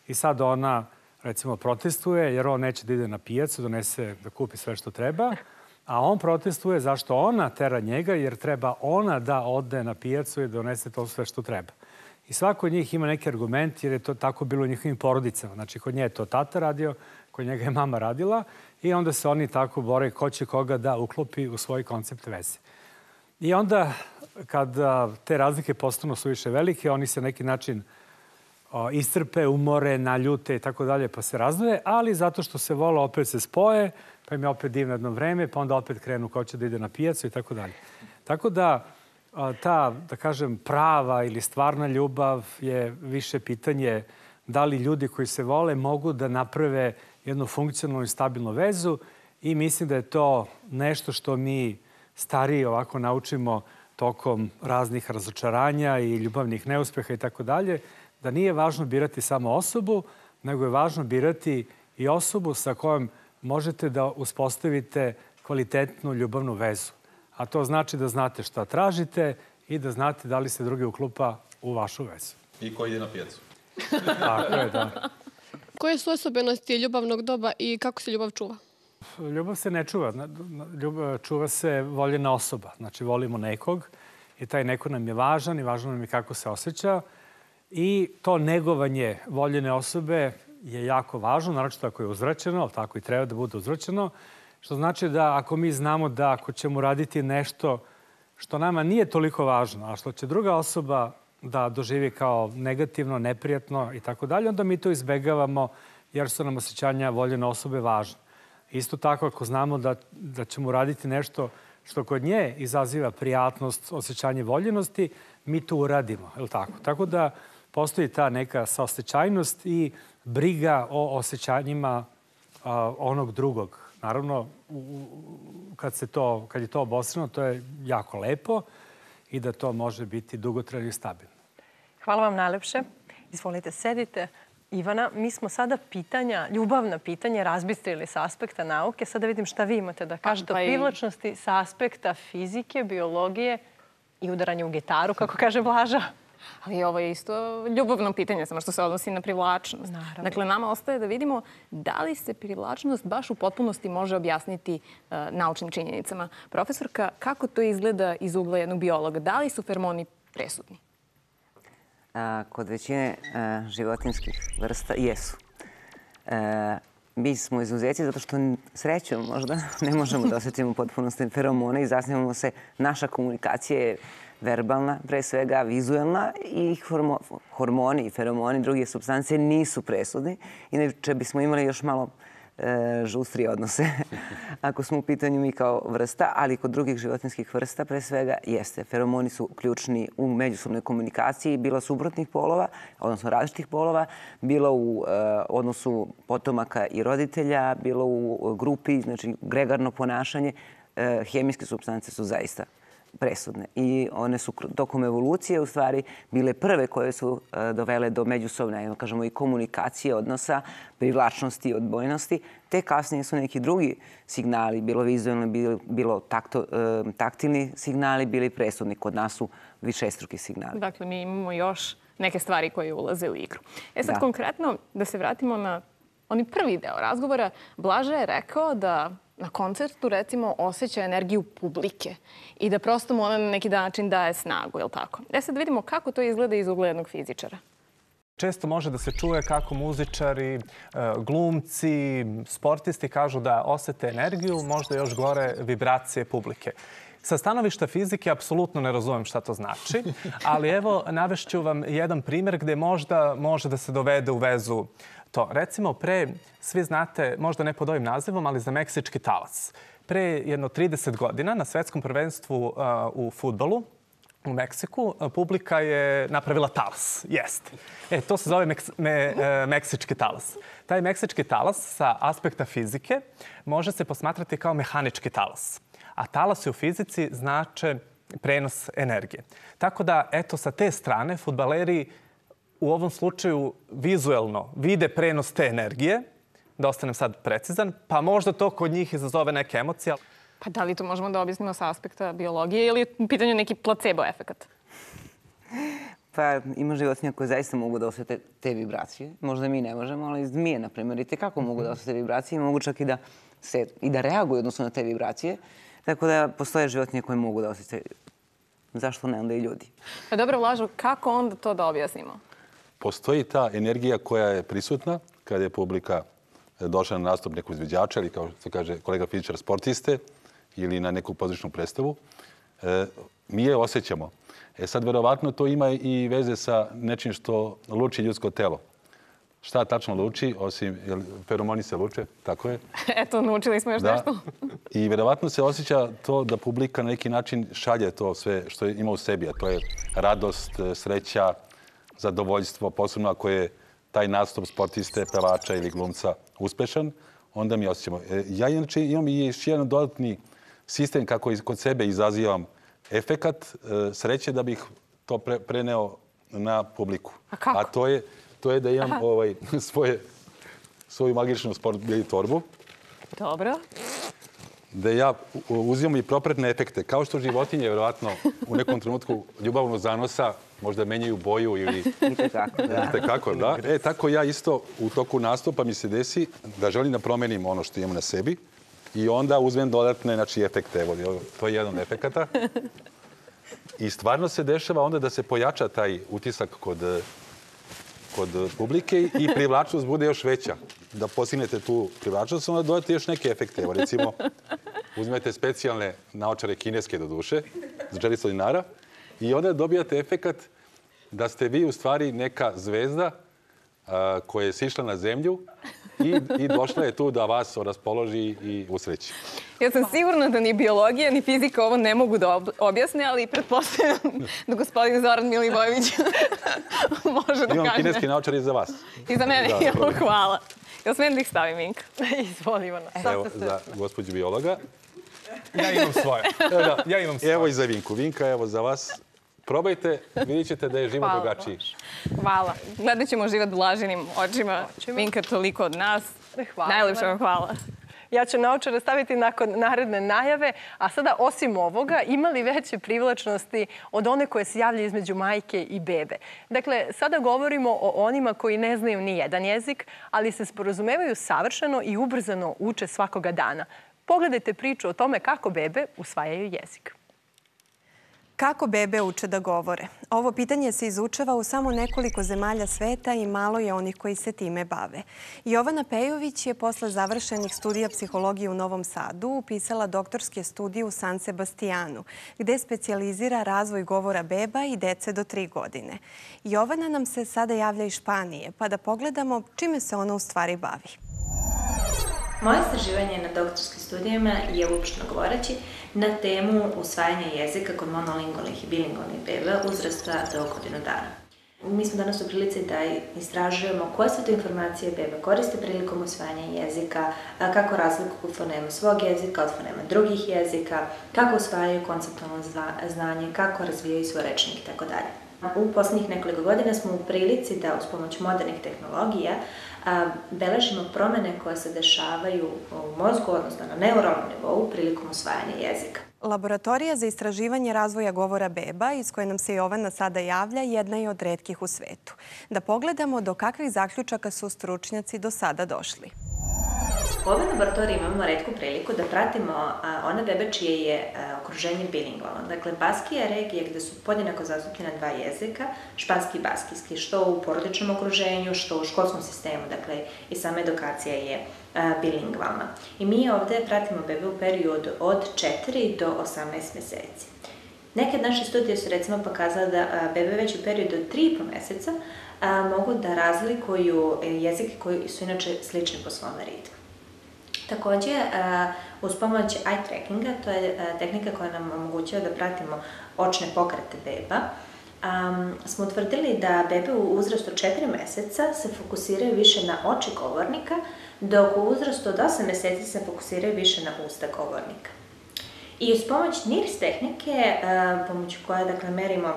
I sad ona, recimo, protestuje jer on neće da ide na pijacu, donese da kupi sve što treba, a on protestuje zašto ona tera njega jer treba ona da ode na pijacu i donese to sve što treba. I svako od njih ima neki argument jer je to tako bilo u njihovim porodicama. Znači, kod nje je to tata radio, kod njega je mama radila i onda se oni tako bore ko će koga da uklopi u svoj koncept veze. I onda, kada te razlike postanu suviše velike, oni se na neki način istrpe, umore, naljute i tako dalje, pa se razdvoje, ali zato što se vole opet se spoje, pa im je opet divno jedno vreme, pa onda opet krenu ko će da ide na pijacu i tako dalje. Tako da ta, da kažem, prava ili stvarna ljubav je više pitanje da li ljudi koji se vole mogu da naprave jednu funkcionalnu i stabilnu vezu i mislim da je to nešto što mi stariji ovako naučimo tokom raznih razočaranja i ljubavnih neuspeha i tako dalje, da nije važno birati samo osobu, nego je važno birati i osobu sa kojom možete da uspostavite kvalitetnu ljubavnu vezu. A to znači da znate šta tražite i da znate da li se drugi uklopa u vašu vezu. I ko ide na pijacu. Tako je, da. Koje su osobenosti ljubavnog doba i kako se ljubav čuva? Ljubav se ne čuva. Čuva se voljena osoba. Znači, volimo nekog i taj neko nam je važan i važno nam je kako se osjeća. I to negovanje voljene osobe je jako važno, naročito ako je uzvraćeno, tako i treba da bude uzvraćeno. Što znači da ako mi znamo da ako ćemo raditi nešto što nama nije toliko važno, a što će druga osoba da doživi kao negativno, neprijatno i tako dalje, onda mi to izbegavamo jer su nam osjećanja voljene osobe važne. Isto tako ako znamo da ćemo raditi nešto što kod nje izaziva prijatnost, osjećanje voljenosti, mi to uradimo. Tako da postoji ta neka saosećajnost i briga o osjećanjima onog drugog. Naravno, kad je to obostrano, to je jako lepo i da to može biti dugotrajno i stabilno. Hvala vam najlepše. Izvolite, sedite. Ivana, mi smo sada pitanja, ljubavna pitanja, razbistrili sa aspekta nauke. Sada vidim šta vi imate da kažete o privlačnosti sa aspekta fizike, biologije i udaranje u gitaru, kako kaže Blaža. Ali ovo je isto ljubavno pitanje, samo što se odnosi na privlačnost. Dakle, nama ostaje da vidimo da li se privlačnost baš u potpunosti može objasniti naučnim činjenicama. Profesorka, kako to izgleda iz ugla jednog biologa? Da li su feromoni presudni? Kod većine životinjskih vrsta jesu. Mi smo izuzeci zato što srećom možda ne možemo da osjetimo potpunosti feromone i zasnivamo se, naša komunikacija je verbalna, pre svega vizualna i hormoni i feromoni, druge substance nisu presudni. Inače bismo imali još malo žustrije odnose ako smo u pitanju mi kao vrsta, ali kod drugih životinjskih vrsta pre svega jeste. Feromoni su ključni u međusobnoj komunikaciji, bilo suprotnih polova, odnosno različitih polova, bilo u odnosu potomaka i roditelja, bilo u grupi, znači gregarno ponašanje. Hemijske supstance su zaista presudne i one su tokom evolucije u stvari bile prve koje su dovele do međusobne, kažemo, i komunikacije odnosa, privlačnosti i odbojnosti. Te kasnije su neki drugi signali, bilo vizualni, bilo taktilni signali, bili presudni. Kod nas su višestruki signali. Dakle, mi imamo još neke stvari koje ulaze u igru. E sad konkretno, da se vratimo na onaj prvi deo razgovora, Blaža je rekao da na koncertu, recimo, osjeća energiju publike i da prosto mu ona na neki način daje snagu, je li tako? E sad vidimo kako to izgleda iz ugla jednog fizičara. Često može da se čuje kako muzičari, glumci, sportisti kažu da osete energiju, možda još gore vibracije publike. Sa stanovišta fizike apsolutno ne razumem šta to znači, ali evo navešću vam jedan primjer gdje možda može da se dovede u vezu to. Recimo pre, svi znate, možda ne pod ovim nazivom, ali za meksički talas. Pre jedno 30 godina na svetskom prvenstvu u fudbalu u Meksiku publika je napravila talas. Jeste. To se zove meksički talas. Taj meksički talas sa aspekta fizike može se posmatrati kao mehanički talas. A talasi u fizici znače prenos energije. Tako da, eto, sa te strane, fudbaleri u ovom slučaju vizuelno vide prenos te energije, da ostanem sad precizan, pa možda to kod njih izazove neke emocije. Pa da li to možemo da objasnimo sa aspekta biologije ili u pitanju neki placebo efekat? Pa ima životinja koje zaista mogu da osete te vibracije. Možda mi ne možemo, ali zmije, na primjer, i tekako mogu da osete vibracije i mogu čak i da reaguju odnosno na te vibracije. Tako da postoje životinje koje mogu da osete. Zašto ne onda i ljudi? Pa dobro, Vlažo, kako onda to da objasnimo? Postoji ta energija koja je prisutna kada je publika došla na nastup nekog izviđača ili, kao što kaže kolega fizičar, sportiste ili na neku pozorišnu predstavu. Mi je osjećamo. Sad, verovatno, to ima i veze sa nečim što luči ljudsko telo. Šta tačno luči, osim feromoni se luče, tako je. Eto, naučili smo još nešto. I verovatno se osjeća to da publika na neki način šalje to sve što ima u sebi, a to je radost, sreća, zadovoljstvo, posebno ako je taj nastup sportiste, pevača ili glumca uspešan, onda mi osjećamo. Ja imam i još jedan dodatni sistem kako kod sebe izazivam efekat sreće da bih to preneo na publiku. A kako? A to je da imam svoju magičnu sport bijeli torbu. Dobro. Da ja uzimam i propratne efekte. Kao što životinje, vjerovatno, u nekom trenutku ljubavno zanosa, možda menjaju boju ili... Itekako, da. Tako ja isto u toku nastupa mi se desi da želim da promenim ono što imam na sebi i onda uzmem dodatne efekte. To je jedan od efekata. I stvarno se dešava onda da se pojača taj utisak kod publike i privlačnost bude još veća. Da postignete tu privlačnost, onda dodate još neke efekte. Evo, recimo, uzmete specijalne naočare kineske do duše, za 400 dinara, i onda dobijate efekat da ste vi u stvari neka zvezda koja je sišla na zemlju i došla je tu da vas raspoloži i usreći. Ja sam sigurna da ni biologija, ni fizika ovo ne mogu da objasne, ali pretpostavljam da gospodin Zoran Milivojević može da kaže. Imam kineski naočar i za vas. I za mene, hvala. Jel smijem da ih stavim, Minka? Izvoli, Ivana. Evo, za gospođu biologa. Ja imam svoje. Evo i za Vinku. Vinka, evo za vas. Probajte, vidjet ćete da je život drugačiji. Hvala. Gledat ćemo život blaženim očima. Minka, toliko od nas. Najlepše vam hvala. Ja ću naočare staviti nakon naredne najave. A sada, osim ovoga, ima li veće privlačnosti od one koje se javlja između majke i bebe? Dakle, sada govorimo o onima koji ne znaju ni jedan jezik, ali se sporazumevaju savršeno i ubrzano uče svakoga dana. Pogledajte priču o tome kako bebe usvajaju jezik. Kako bebe uče da govore? Ovo pitanje se izučava u samo nekoliko zemalja sveta i malo je onih koji se time bave. Jovana Pejović je posle završenih studija psihologije u Novom Sadu upisala doktorske studije u San Sebastijanu, gde specijalizira razvoj govora beba i dece do 3 godine. Jovana nam se sada javlja iz Španije, pa da pogledamo čime se ona u stvari bavi. Moje istraživanje na doktorskim studijama je uopšteno govoreći na temu usvajanja jezika kod monolingualnih i bilingvalnih beba uzrasta do godinu dana. Mi smo danas u prilici da istražujemo koje su to informacije beba koriste prilikom usvajanja jezika, kako razlikuju fonemu svog jezika od fonema drugih jezika, kako usvajaju konceptualno znanje, kako razvijaju svoj rečnik itd. U posljednjih nekoliko godina smo u prilici da uz pomoć modernih tehnologija beležimo promjene koje se dešavaju u mozgu, odnosno na neuronalnom nivou, prilikom usvajanja jezika. Laboratorija za istraživanje razvoja govora beba, iz koje nam se Jovana sada javlja, jedna je od retkih u svetu. Da pogledamo do kakvih zaključaka su stručnjaci do sada došli. U ovoj laboratoriji imamo retku priliku da pratimo one bebe čije je okruženje bilingvalno. Dakle, Baskija je regija gdje su podjednako zastupljena 2 jezika, španski i baskijski, što u porodičnom okruženju, što u školskom sistemu. Dakle, i sama edukacija je bilingvalna. I mi ovdje pratimo bebe u periodu od 4 do 18 mjeseci. Neke naše studije su recimo pokazale da bebe već u periodu od 3,5 mjeseca mogu da razlikuju jezike koji su inače slični po svom ritmu. Također, uz pomoć eye trackinga, to je tehnika koja nam omogućava da pratimo očne pokrete beba, smo utvrdili da bebe u uzrastu 4 mjeseca se fokusiraju više na oči govornika, dok u uzrastu od 8 mjeseci se fokusiraju više na usta govornika. I uz pomoć NIRS tehnike, pomoću koja merimo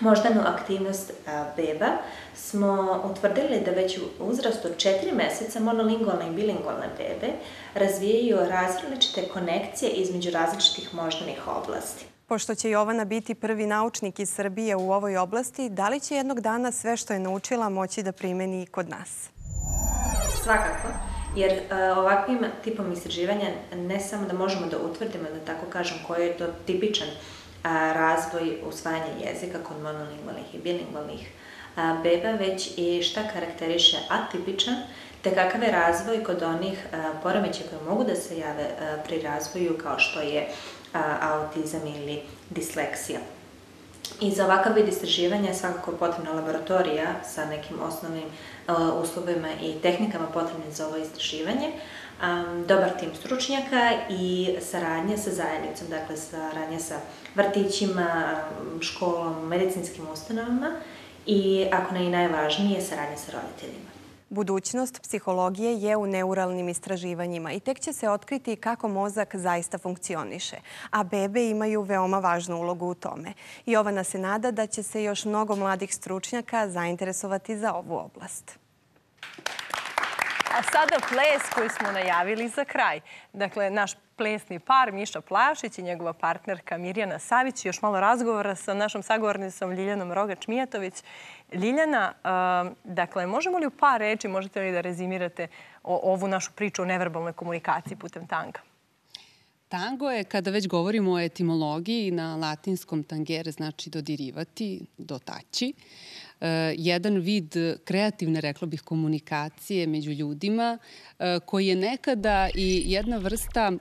moždanu aktivnost beba smo utvrdili da već u uzrastu od 4 mjeseca monolingualne i bilingualne bebe razvijaju različite konekcije između različitih moždanih oblasti. Pošto će Jovana biti prvi naučnik iz Srbije u ovoj oblasti, da li će jednog dana sve što je naučila moći da primeni i kod nas? Svakako, jer ovakvim tipom istraživanja ne samo da možemo da utvrdimo, da tako kažem, koji je to tipičan razvoj usvajanja jezika kod monolingualnih i bilingualnih beba, već i šta karakteriše atipičan, te kakav je razvoj kod onih poremećaja koje mogu da se jave pri razvoju, kao što je autizam ili disleksija. I za ovakav vid istraživanja je svakako potrebna laboratorija sa nekim osnovnim uslovima i tehnikama potrebnim za ovo istraživanje, dobar tim stručnjaka i saradnja sa zajednicom, dakle saradnja sa vrtićima, školom, medicinskim ustanovama i, ako ne i najvažnije, saradnja sa roditeljima. Budućnost psihologije je u neuralnim istraživanjima i tek će se otkriti kako mozak zaista funkcioniše, a bebe imaju veoma važnu ulogu u tome. Jovana se nada da će se još mnogo mladih stručnjaka zainteresovati za ovu oblast. A sada ples koji smo najavili za kraj. Dakle, naš plesni par Miša Plavšić i njegova partnerka Mirjana Savić. Još malo razgovora sa našom sagovornicom Ljiljanom Rogač-Mijatović. Ljiljana, dakle, možemo li u par reči, možete li da rezimirate ovu našu priču o neverbalnoj komunikaciji putem tanga? Tango je, kada već govorimo o etimologiji, na latinskom tangere znači dodirivati, dotaći. Jedan vid kreativne, rekla bih, komunikacije među ljudima koji je nekada i jedna vrsta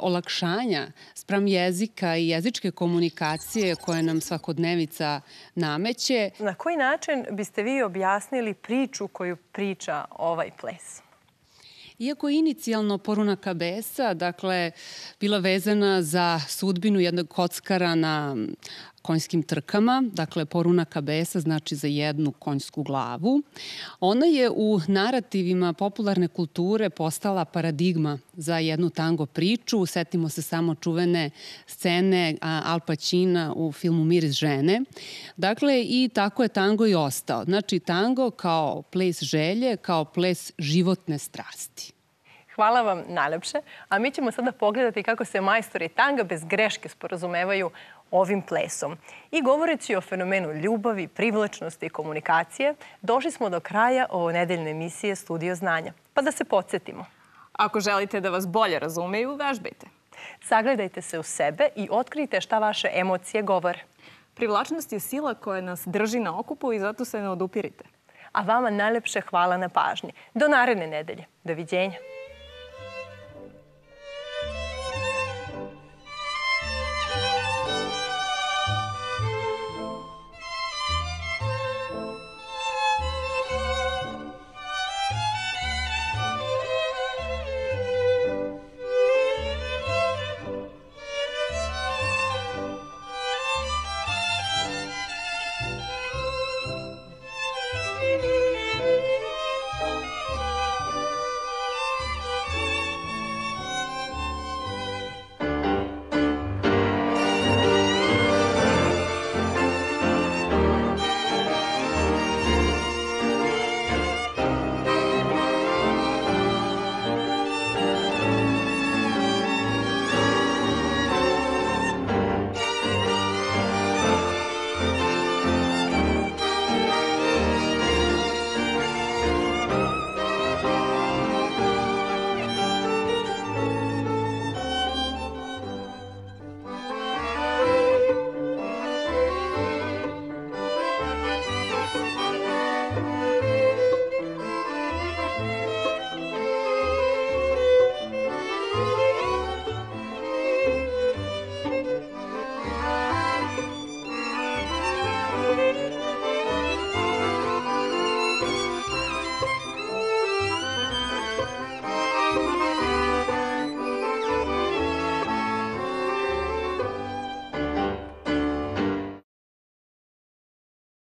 olakšanja spram jezika i jezičke komunikacije koje nam svakodnevica nameće. Na koji način biste vi objasnili priču koju priča ovaj ples? Iako je inicijalno Poruna Kabesa, dakle, bila vezana za sudbinu jednog kockara na konjskim trkama, dakle Poruna Kabesa znači za jednu konjsku glavu, ona je u narativima popularne kulture postala paradigma za jednu tango priču. Setimo se samo čuvene scene Al Pacina u filmu Miris žene. Dakle, i tako je tango i ostao. Znači, tango kao ples želje, kao ples životne strasti. Hvala vam najlepše. A mi ćemo sada pogledati kako se majstori tanga bez greške sporazumevaju ovim plesom. I govoreći o fenomenu ljubavi, privlačnosti i komunikacije, došli smo do kraja ove nedeljne emisije Studio Znanja. Pa da se podsjetimo. Ako želite da vas bolje razumeju, vežbajte. Sagledajte se u sebe i otkrijte šta vaše emocije govore. Privlačnost je sila koja nas drži na okupu i zato se ne odupirite. A vama najlepše hvala na pažnji. Do naredne nedelje. Doviđenja.